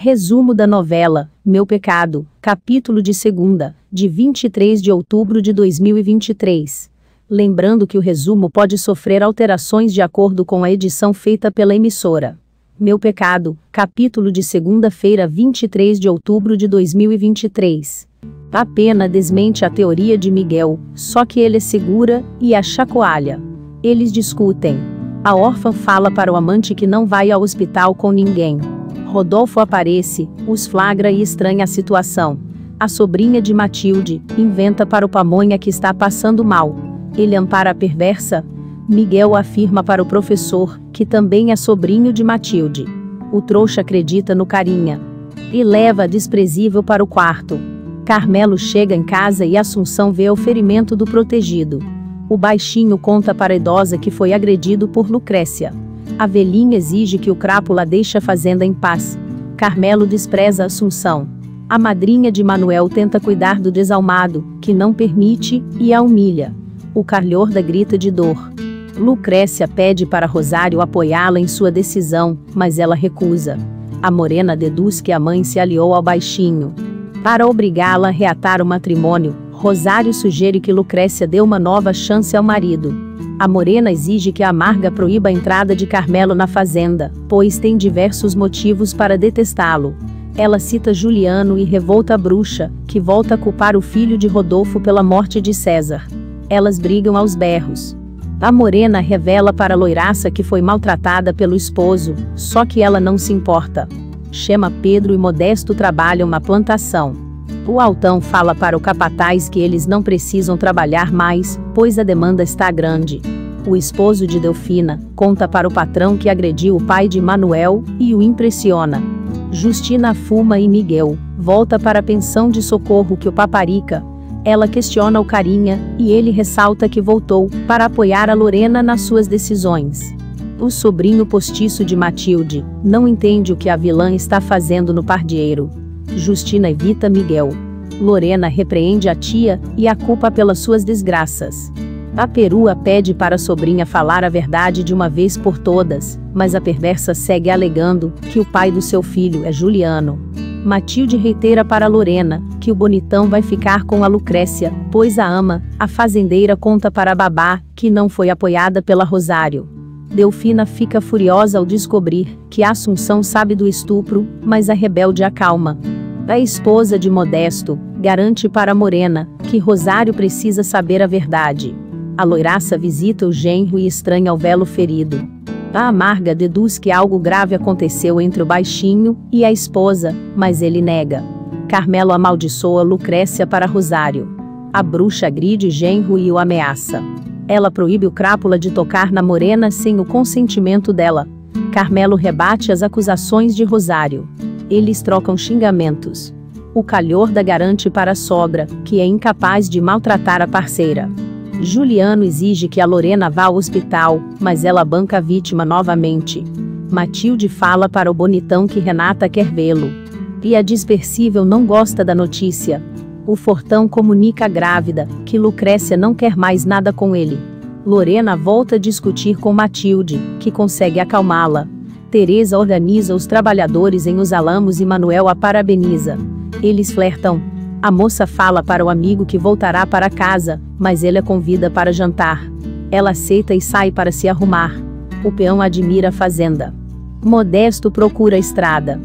Resumo da novela, Meu Pecado, capítulo de segunda, de 23 de outubro de 2023. Lembrando que o resumo pode sofrer alterações de acordo com a edição feita pela emissora. Meu Pecado, capítulo de segunda-feira, 23 de outubro de 2023. A pena desmente a teoria de Miguel, só que ele segura e a chacoalha. Eles discutem. A órfã fala para o amante que não vai ao hospital com ninguém. Rodolfo aparece, os flagra e estranha a situação. A sobrinha de Matilde inventa para o Pamonha que está passando mal. Ele ampara a perversa. Miguel afirma para o professor, que também é sobrinho de Matilde. O trouxa acredita no carinha e leva a desprezível para o quarto. Carmelo chega em casa e Assunção vê o ferimento do protegido. O baixinho conta para a idosa que foi agredido por Lucrécia. A velhinha exige que o crápula deixe a fazenda em paz. Carmelo despreza Assunção. A madrinha de Manuel tenta cuidar do desalmado, que não permite, e a humilha. O Carlhorda grita de dor. Lucrécia pede para Rosário apoiá-la em sua decisão, mas ela recusa. A morena deduz que a mãe se aliou ao baixinho. Para obrigá-la a reatar o matrimônio, Rosário sugere que Lucrécia dê uma nova chance ao marido. A morena exige que a amarga proíba a entrada de Carmelo na fazenda, pois tem diversos motivos para detestá-lo. Ela cita Juliano e revolta a bruxa, que volta a culpar o filho de Rodolfo pela morte de César. Elas brigam aos berros. A morena revela para a loiraça que foi maltratada pelo esposo, só que ela não se importa. Chama Pedro e Modesto trabalham na plantação. O altão fala para o capataz que eles não precisam trabalhar mais, pois a demanda está grande. O esposo de Delfina conta para o patrão que agrediu o pai de Manuel e o impressiona. Justina fuma e Miguel volta para a pensão de socorro que o paparica. Ela questiona o carinha e ele ressalta que voltou para apoiar a Lorena nas suas decisões. O sobrinho postiço de Matilde não entende o que a vilã está fazendo no pardieiro. Justina evita Miguel. Lorena repreende a tia e a culpa pelas suas desgraças. A perua pede para a sobrinha falar a verdade de uma vez por todas, mas a perversa segue alegando que o pai do seu filho é Juliano. Matilde reitera para Lorena que o bonitão vai ficar com a Lucrécia, pois a ama. A fazendeira conta para a babá, que não foi apoiada pela Rosário. Delfina fica furiosa ao descobrir que Assunção sabe do estupro, mas a rebelde acalma. A esposa de Modesto garante para Morena que Rosário precisa saber a verdade. A loiraça visita o genro e estranha o velo ferido. A amarga deduz que algo grave aconteceu entre o baixinho e a esposa, mas ele nega. Carmelo amaldiçoa Lucrécia para Rosário. A bruxa agride genro e o ameaça. Ela proíbe o crápula de tocar na morena sem o consentimento dela. Carmelo rebate as acusações de Rosário. Eles trocam xingamentos. O calhorda garante para a sogra que é incapaz de maltratar a parceira. Juliano exige que a Lorena vá ao hospital, mas ela banca a vítima novamente. Matilde fala para o bonitão que Renata quer vê-lo. E a dispersível não gosta da notícia. O fortão comunica à grávida que Lucrécia não quer mais nada com ele. Lorena volta a discutir com Matilde, que consegue acalmá-la. Teresa organiza os trabalhadores em Os Alamos e Manuel a parabeniza. Eles flertam. A moça fala para o amigo que voltará para casa, mas ele a convida para jantar. Ela aceita e sai para se arrumar. O peão admira a fazenda. Modesto procura a estrada.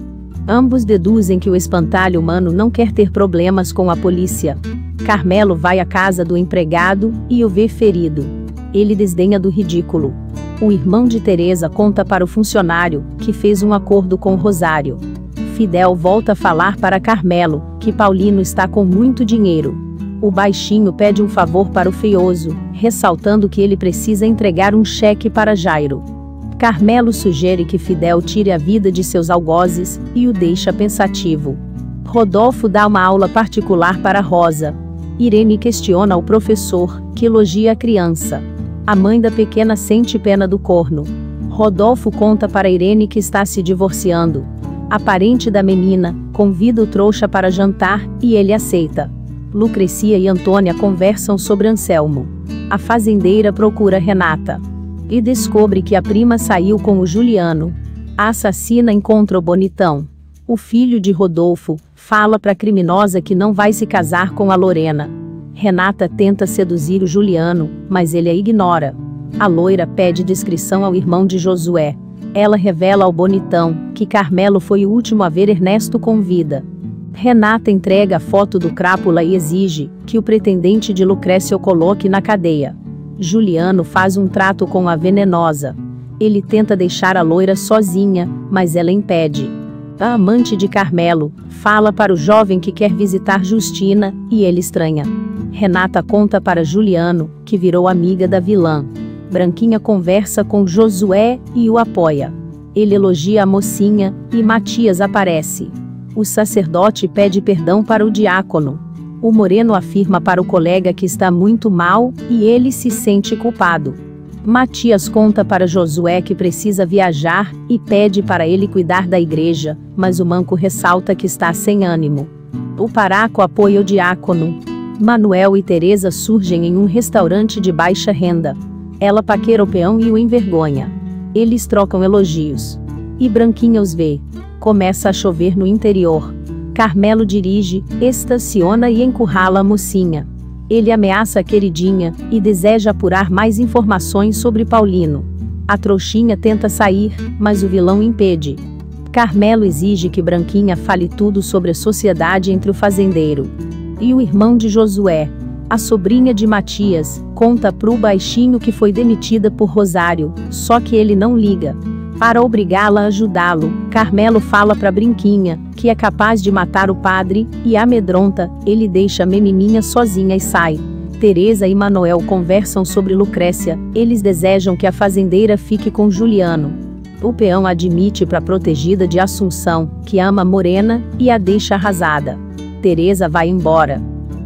Ambos deduzem que o espantalho humano não quer ter problemas com a polícia. Carmelo vai à casa do empregado e o vê ferido. Ele desdenha do ridículo. O irmão de Teresa conta para o funcionário, que fez um acordo com Rosário. Fidel volta a falar para Carmelo, que Paulino está com muito dinheiro. O baixinho pede um favor para o feioso, ressaltando que ele precisa entregar um cheque para Jairo. Carmelo sugere que Fidel tire a vida de seus algozes e o deixa pensativo. Rodolfo dá uma aula particular para Rosa. Irene questiona o professor, que elogia a criança. A mãe da pequena sente pena do corno. Rodolfo conta para Irene que está se divorciando. A parente da menina convida o trouxa para jantar e ele aceita. Lucrécia e Antônia conversam sobre Anselmo. A fazendeira procura Renata e descobre que a prima saiu com o Juliano. A assassina encontra o bonitão. o filho de Rodolfo, fala pra criminosa que não vai se casar com a Lorena. Renata tenta seduzir o Juliano, mas ele a ignora. A loira pede descrição ao irmão de Josué. Ela revela ao bonitão que Carmelo foi o último a ver Ernesto com vida. Renata entrega a foto do crápula e exige que o pretendente de Lucrécia o coloque na cadeia. Juliano faz um trato com a venenosa. Ele tenta deixar a loira sozinha, mas ela impede. A amante de Carmelo fala para o jovem que quer visitar Justina, e ele estranha. Renata conta para Juliano, que virou amiga da vilã. Branquinha conversa com Josué e o apoia. Ele elogia a mocinha, e Matias aparece. O sacerdote pede perdão para o diácono. O moreno afirma para o colega que está muito mal, e ele se sente culpado. Matias conta para Josué que precisa viajar, e pede para ele cuidar da igreja, mas o manco ressalta que está sem ânimo. O paraco apoia o diácono. Manuel e Teresa surgem em um restaurante de baixa renda. Ela paquera o peão e o envergonha. Eles trocam elogios. E Branquinha os vê. Começa a chover no interior. Carmelo dirige, estaciona e encurrala a mocinha. Ele ameaça a queridinha, e deseja apurar mais informações sobre Paulino. A trouxinha tenta sair, mas o vilão impede. Carmelo exige que Branquinha fale tudo sobre a sociedade entre o fazendeiro e o irmão de Josué. A sobrinha de Matias conta pro baixinho que foi demitida por Rosário, só que ele não liga. Para obrigá-la a ajudá-lo, Carmelo fala para Branquinha que é capaz de matar o padre, e amedronta, ele deixa a menininha sozinha e sai. Teresa e Manuel conversam sobre Lucrécia, eles desejam que a fazendeira fique com Juliano. O peão admite para a protegida de Assunção, que ama Morena, e a deixa arrasada. Teresa vai embora.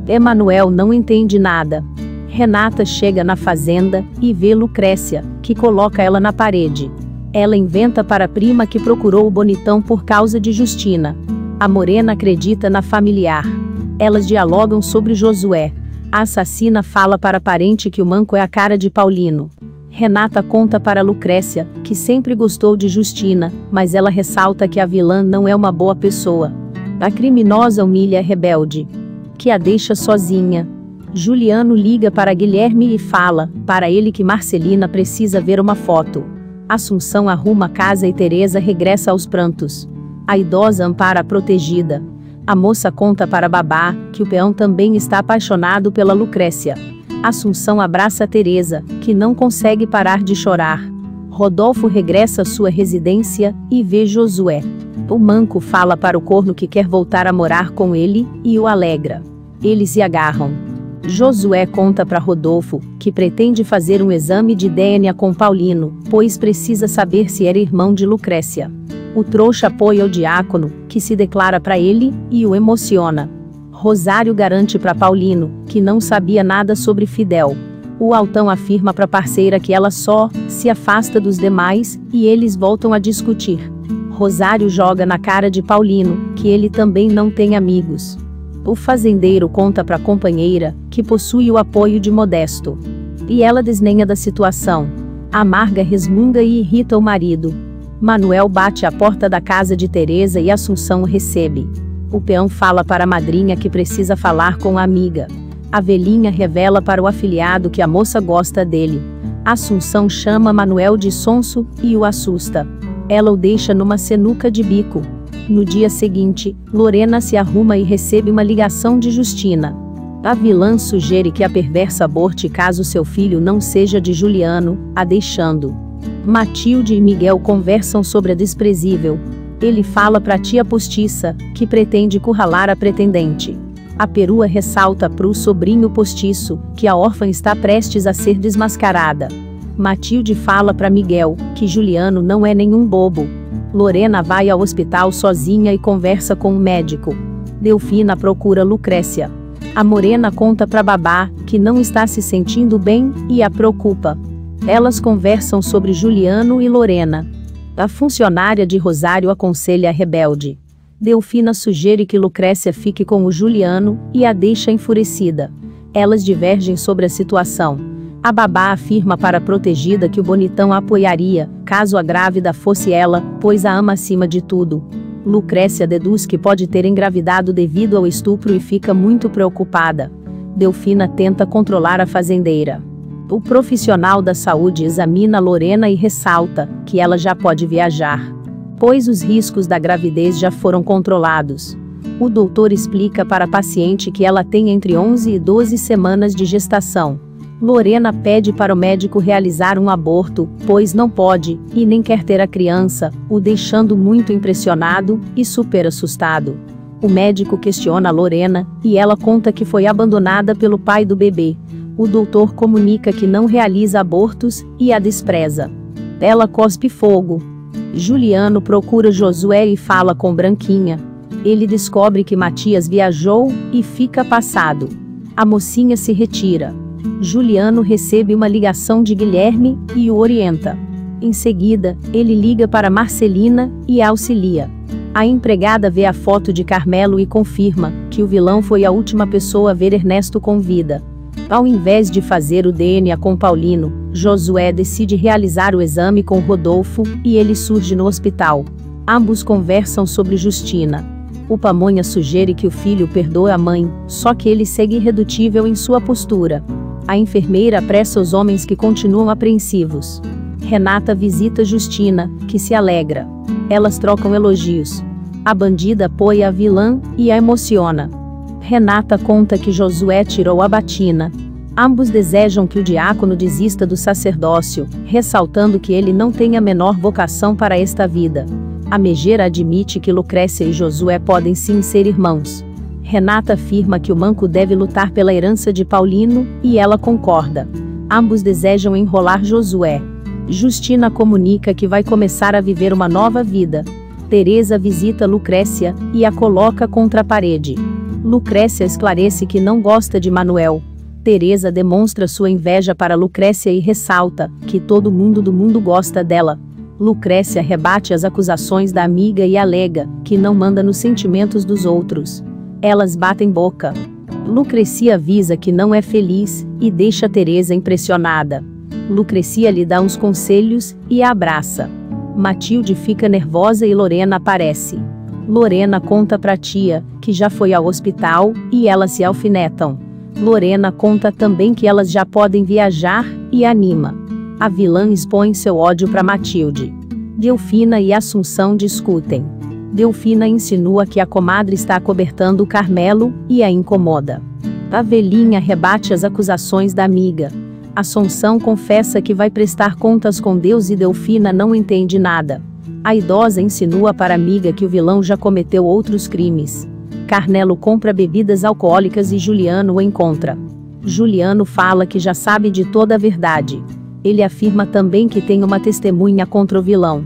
Emanuel não entende nada. Renata chega na fazenda e vê Lucrécia, que coloca ela na parede. Ela inventa para a prima que procurou o bonitão por causa de Justina. A morena acredita na familiar. Elas dialogam sobre Josué. A assassina fala para a parente que o manco é a cara de Paulino. Renata conta para Lucrécia que sempre gostou de Justina, mas ela ressalta que a vilã não é uma boa pessoa. A criminosa humilha a rebelde, que a deixa sozinha. Juliano liga para Guilherme e fala para ele que Marcelina precisa ver uma foto. Assunção arruma a casa e Teresa regressa aos prantos. A idosa ampara a protegida. A moça conta para babá que o peão também está apaixonado pela Lucrécia. Assunção abraça Teresa, que não consegue parar de chorar. Rodolfo regressa à sua residência e vê Josué. O manco fala para o corno que quer voltar a morar com ele e o alegra. Eles se agarram. Josué conta para Rodolfo que pretende fazer um exame de DNA com Paulino, pois precisa saber se era irmão de Lucrécia. O trouxa apoia o diácono, que se declara para ele, e o emociona. Rosário garante para Paulino que não sabia nada sobre Fidel. O altão afirma para a parceira que ela só se afasta dos demais, e eles voltam a discutir. Rosário joga na cara de Paulino que ele também não tem amigos. O fazendeiro conta para a companheira que possui o apoio de Modesto. E ela desdenha da situação. A amarga resmunga e irrita o marido. Manuel bate à porta da casa de Teresa e Assunção o recebe. O peão fala para a madrinha que precisa falar com a amiga. A velhinha revela para o afilhado que a moça gosta dele. Assunção chama Manuel de sonso e o assusta. Ela o deixa numa sinuca de bico. No dia seguinte, Lorena se arruma e recebe uma ligação de Justina. A vilã sugere que a perversa aborte caso seu filho não seja de Juliano, a deixando. Matilde e Miguel conversam sobre a desprezível. Ele fala para a tia postiça, que pretende curralar a pretendente. A perua ressalta para o sobrinho postiço que a órfã está prestes a ser desmascarada. Matilde fala para Miguel que Juliano não é nenhum bobo. Lorena vai ao hospital sozinha e conversa com um médico. Delfina procura Lucrécia. A morena conta para babá que não está se sentindo bem e a preocupa. Elas conversam sobre Juliano e Lorena. A funcionária de Rosário aconselha a rebelde. Delfina sugere que Lucrécia fique com o Juliano e a deixa enfurecida. Elas divergem sobre a situação. A babá afirma para a protegida que o bonitão a apoiaria, caso a grávida fosse ela, pois a ama acima de tudo. Lucrécia deduz que pode ter engravidado devido ao estupro e fica muito preocupada. Delfina tenta controlar a fazendeira. O profissional da saúde examina Lorena e ressalta que ela já pode viajar, pois os riscos da gravidez já foram controlados. O doutor explica para a paciente que ela tem entre 11 e 12 semanas de gestação. Lorena pede para o médico realizar um aborto, pois não pode, e nem quer ter a criança, o deixando muito impressionado e super assustado. O médico questiona Lorena, e ela conta que foi abandonada pelo pai do bebê. O doutor comunica que não realiza abortos, e a despreza. Ela cospe fogo. Juliano procura Josué e fala com Branquinha. Ele descobre que Matias viajou, e fica passado. A mocinha se retira. Juliano recebe uma ligação de Guilherme e o orienta. Em seguida, ele liga para Marcelina e a auxilia. A empregada vê a foto de Carmelo e confirma que o vilão foi a última pessoa a ver Ernesto com vida. Ao invés de fazer o DNA com Paulino, Josué decide realizar o exame com Rodolfo e ele surge no hospital. Ambos conversam sobre Justina. O Pamonha sugere que o filho perdoe a mãe, só que ele segue irredutível em sua postura. A enfermeira apressa os homens que continuam apreensivos. Renata visita Justina, que se alegra. Elas trocam elogios. A bandida apoia a vilã e a emociona. Renata conta que Josué tirou a batina. Ambos desejam que o diácono desista do sacerdócio, ressaltando que ele não tem a menor vocação para esta vida. A megera admite que Lucrécia e Josué podem sim ser irmãos. Renata afirma que o manco deve lutar pela herança de Paulino, e ela concorda. Ambos desejam enrolar Josué. Justina comunica que vai começar a viver uma nova vida. Teresa visita Lucrécia, e a coloca contra a parede. Lucrécia esclarece que não gosta de Manuel. Teresa demonstra sua inveja para Lucrécia e ressalta que todo mundo do mundo gosta dela. Lucrécia rebate as acusações da amiga e alega que não manda nos sentimentos dos outros. Elas batem boca. Lucrécia avisa que não é feliz e deixa Teresa impressionada. Lucrécia lhe dá uns conselhos e a abraça. Matilde fica nervosa e Lorena aparece. Lorena conta para a tia que já foi ao hospital e elas se alfinetam. Lorena conta também que elas já podem viajar e anima. A vilã expõe seu ódio para Matilde. Delfina e Assunção discutem. Delfina insinua que a comadre está acobertando Carmelo e a incomoda. A velhinha rebate as acusações da amiga. Assunção confessa que vai prestar contas com Deus e Delfina não entende nada. A idosa insinua para a amiga que o vilão já cometeu outros crimes. Carmelo compra bebidas alcoólicas e Juliano o encontra. Juliano fala que já sabe de toda a verdade. Ele afirma também que tem uma testemunha contra o vilão.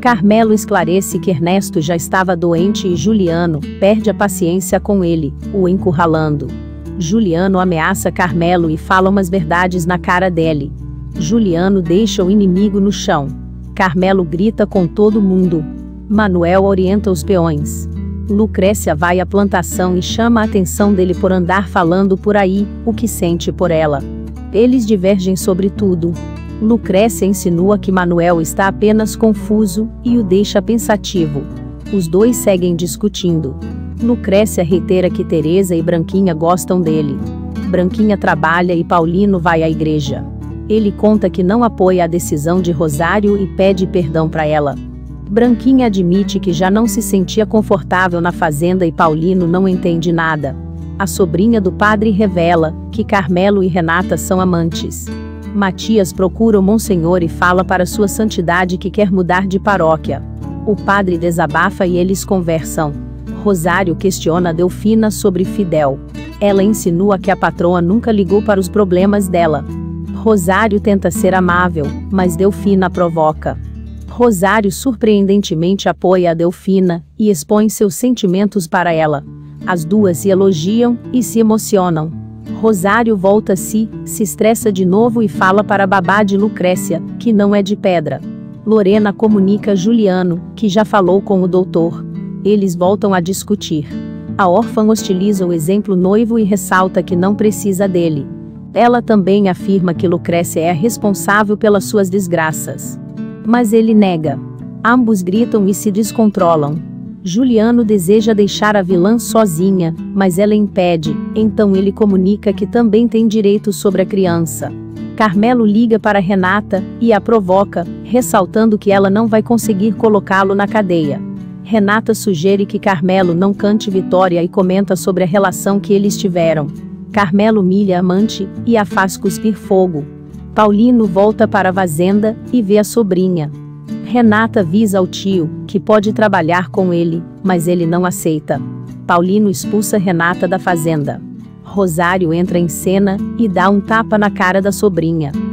Carmelo esclarece que Ernesto já estava doente e Juliano perde a paciência com ele, o encurralando. Juliano ameaça Carmelo e fala umas verdades na cara dele. Juliano deixa o inimigo no chão. Carmelo grita com todo mundo. Manuel orienta os peões. Lucrécia vai à plantação e chama a atenção dele por andar falando por aí, o que sente por ela. Eles divergem sobre tudo. Lucrécia insinua que Manuel está apenas confuso, e o deixa pensativo. Os dois seguem discutindo. Lucrécia reitera que Teresa e Branquinha gostam dele. Branquinha trabalha e Paulino vai à igreja. Ele conta que não apoia a decisão de Rosário e pede perdão para ela. Branquinha admite que já não se sentia confortável na fazenda e Paulino não entende nada. A sobrinha do padre revela que Carmelo e Renata são amantes. Matias procura o Monsenhor e fala para sua santidade que quer mudar de paróquia. O padre desabafa e eles conversam. Rosário questiona Delfina sobre Fidel. Ela insinua que a patroa nunca ligou para os problemas dela. Rosário tenta ser amável, mas Delfina provoca. Rosário surpreendentemente apoia a Delfina e expõe seus sentimentos para ela. As duas se elogiam e se emocionam. Rosário volta-se, se estressa de novo e fala para a babá de Lucrécia, que não é de pedra. Lorena comunica a Juliano, que já falou com o doutor. Eles voltam a discutir. A órfã hostiliza o exemplo noivo e ressalta que não precisa dele. Ela também afirma que Lucrécia é a responsável pelas suas desgraças. Mas ele nega. Ambos gritam e se descontrolam. Juliano deseja deixar a vilã sozinha, mas ela impede, então ele comunica que também tem direito sobre a criança. Carmelo liga para Renata e a provoca, ressaltando que ela não vai conseguir colocá-lo na cadeia. Renata sugere que Carmelo não cante vitória e comenta sobre a relação que eles tiveram. Carmelo humilha a amante e a faz cuspir fogo. Paulino volta para a fazenda e vê a sobrinha. Renata avisa ao tio que pode trabalhar com ele, mas ele não aceita. Paulino expulsa Renata da fazenda. Rosário entra em cena e dá um tapa na cara da sobrinha.